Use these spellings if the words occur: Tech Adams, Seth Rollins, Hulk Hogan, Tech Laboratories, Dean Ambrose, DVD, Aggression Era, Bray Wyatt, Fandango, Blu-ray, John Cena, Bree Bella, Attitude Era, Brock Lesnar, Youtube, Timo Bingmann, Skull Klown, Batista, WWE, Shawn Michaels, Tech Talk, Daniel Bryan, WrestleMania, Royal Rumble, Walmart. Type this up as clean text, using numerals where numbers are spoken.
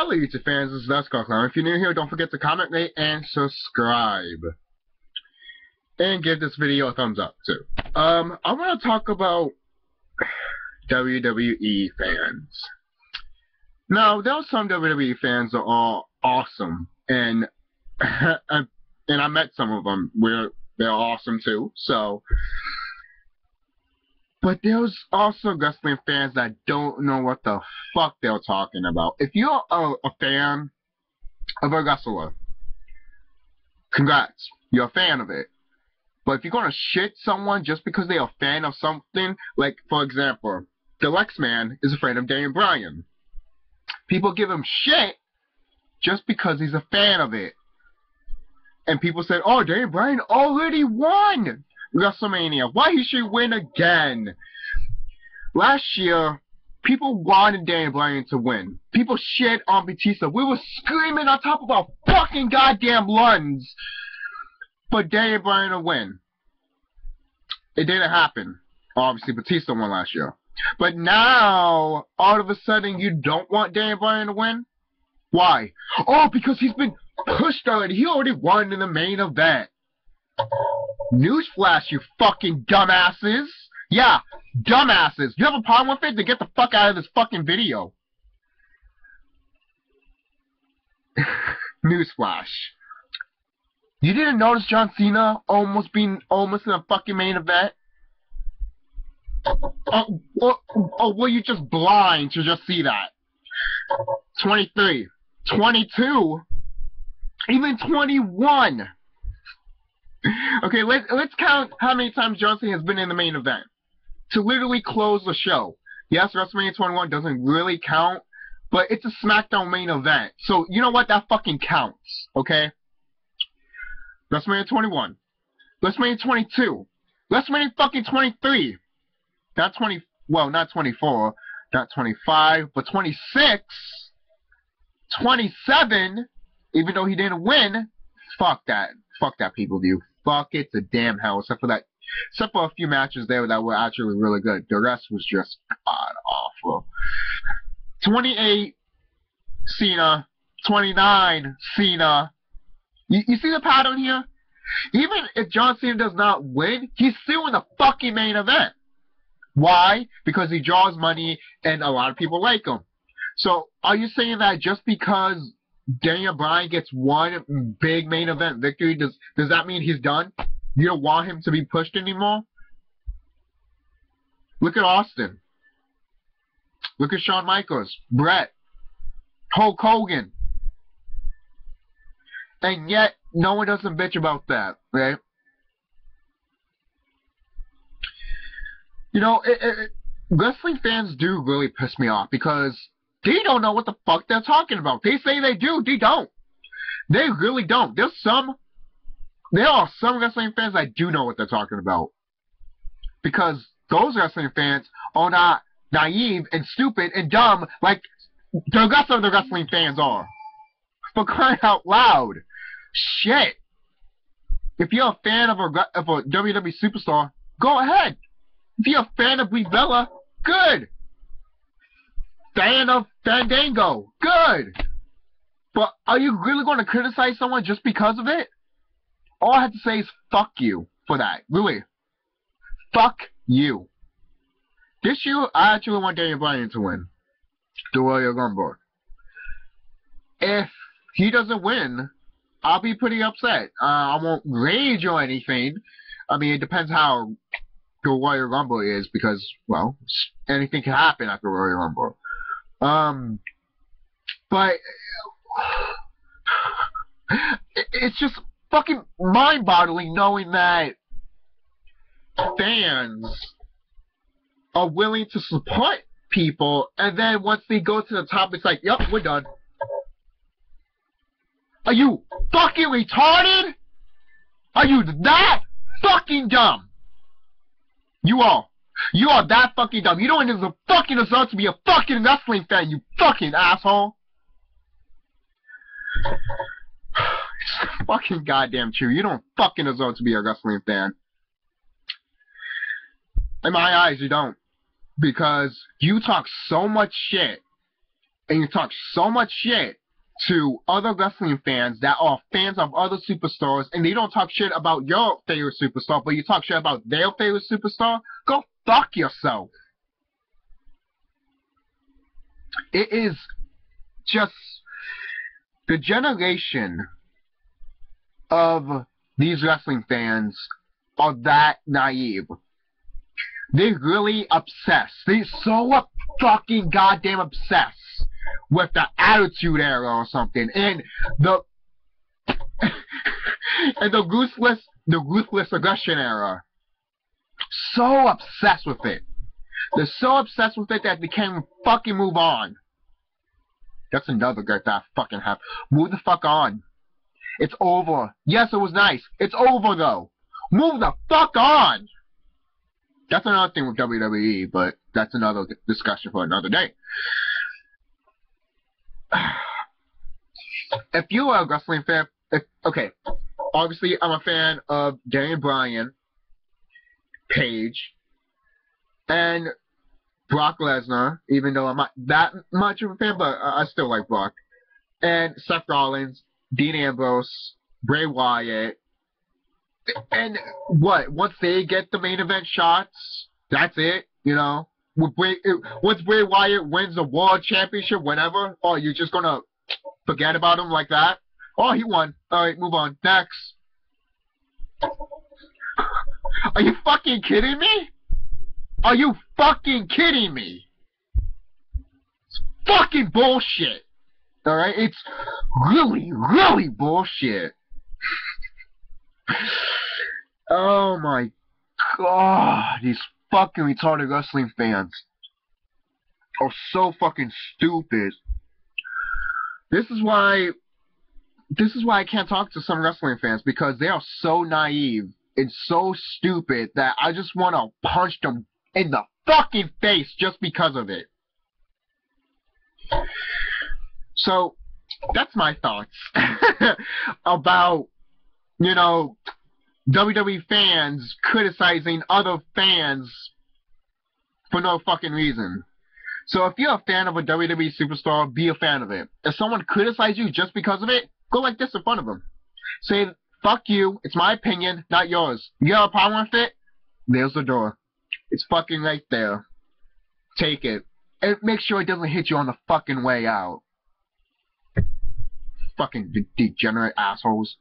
Hello, YouTube fans. This is Skull Klown. If you're new here, don't forget to comment, rate, and subscribe. And give this video a thumbs up, too. I want to talk about WWE fans. Now, there are some WWE fans that are awesome, and I met some of them where they're awesome, too. So, but there's also wrestling fans that don't know what the fuck they're talking about. If you're a fan of a wrestler, congrats, you're a fan of it. But if you're gonna shit someone just because they're a fan of something, like, for example, the Lex Man is a fan of Daniel Bryan. People give him shit just because he's a fan of it. And people said, oh, Daniel Bryan already won WrestleMania. Why he should win again? Last year, people wanted Daniel Bryan to win. People shit on Batista. We were screaming on top of our fucking goddamn lungs for Daniel Bryan to win. It didn't happen. Obviously, Batista won last year. But now, all of a sudden, you don't want Daniel Bryan to win? Why? Oh, because he's been pushed already. He already won in the main event. Newsflash, you fucking dumbasses. Yeah, dumbasses. You have a problem with it? Then get the fuck out of this fucking video. Newsflash. You didn't notice John Cena almost in a fucking main event? Or were you just blind to just see that? 23, 22, even 21. Okay, let's count how many times John Cena has been in the main event to literally close the show. Yes, WrestleMania 21 doesn't really count, but it's a SmackDown main event. So, you know what? That fucking counts, okay? WrestleMania 21. WrestleMania 22. WrestleMania fucking 23. Not 20, well, not 24, not 25, but 26, 27, even though he didn't win. Fuck that. Fuck that pay-per-view. Fuck it to damn hell, except for that, except for a few matches there that were actually really good. The rest was just god-awful. 28, Cena. 29, Cena. You see the pattern here? Even if John Cena does not win, he's still in the fucking main event. Why? Because he draws money and a lot of people like him. So, are you saying that just because Daniel Bryan gets one big main event victory, does that mean he's done? You don't want him to be pushed anymore? Look at Austin. Look at Shawn Michaels, Brett, Hulk Hogan. And yet, no one doesn't bitch about that, right? You know, wrestling fans do really piss me off because they don't know what the fuck they're talking about. They say they do, they don't. They really don't. There are some wrestling fans that do know what they're talking about. Because those wrestling fans are not naive and stupid and dumb like the rest of the wrestling fans are. For crying out loud. Shit. If you're a fan of a WWE superstar, go ahead. If you're a fan of Bree Bella, good. Fan of Fandango, good. But are you really going to criticize someone just because of it? All I have to say is fuck you for that. Really. Fuck you. This year, I actually want Daniel Bryan to win the Royal Rumble. If he doesn't win, I'll be pretty upset. I won't rage or anything. I mean, it depends how the Royal Rumble is because, well, anything can happen after Royal Rumble. But it's just fucking mind-boggling knowing that fans are willing to support people, and then once they go to the top, it's like, yep, we're done. Are you fucking retarded? Are you that fucking dumb? You are. You are that fucking dumb. You don't even fucking deserve to be a fucking wrestling fan, you fucking asshole. It's fucking goddamn true. You don't fucking deserve to be a wrestling fan. In my eyes, you don't. Because you talk so much shit and you talk so much shit to other wrestling fans that are fans of other superstars, and they don't talk shit about your favorite superstar, but you talk shit about their favorite superstar, go fuck yourself. It is just the generation of these wrestling fans are that naive. They're really obsessed. They're so fucking goddamn obsessed with the Attitude Era or something, and the ruthless Aggression Era. So obsessed with it. They're so obsessed with it that they can't fucking move on. That's another guy that I fucking have. Move the fuck on. It's over. Yes, it was nice. It's over though. Move the fuck on. That's another thing with WWE, but that's another discussion for another day. If you are a wrestling fan, okay, obviously I'm a fan of Daniel Bryan, Paige, and Brock Lesnar, even though I'm not that much of a fan, but I still like Brock. And Seth Rollins, Dean Ambrose, Bray Wyatt. And what? Once they get the main event shots, that's it, you know? Once Bray Wyatt wins the World Championship, whenever, oh, you're just going to forget about him like that? Oh, he won. All right, move on. Next. Are you fucking kidding me? Are you fucking kidding me? It's fucking bullshit. Alright? It's really, really bullshit. Oh my god. These fucking retarded wrestling fans are so fucking stupid. This is why I can't talk to some wrestling fans, because they are so naive and so stupid that I just want to punch them in the fucking face just because of it. So, that's my thoughts about, you know, WWE fans criticizing other fans for no fucking reason. So if you're a fan of a WWE superstar, be a fan of it. If someone criticizes you just because of it, go like this in front of them. Say, fuck you, it's my opinion, not yours. You have a problem with it? There's the door. It's fucking right there. Take it. And make sure it doesn't hit you on the fucking way out. Fucking degenerate assholes.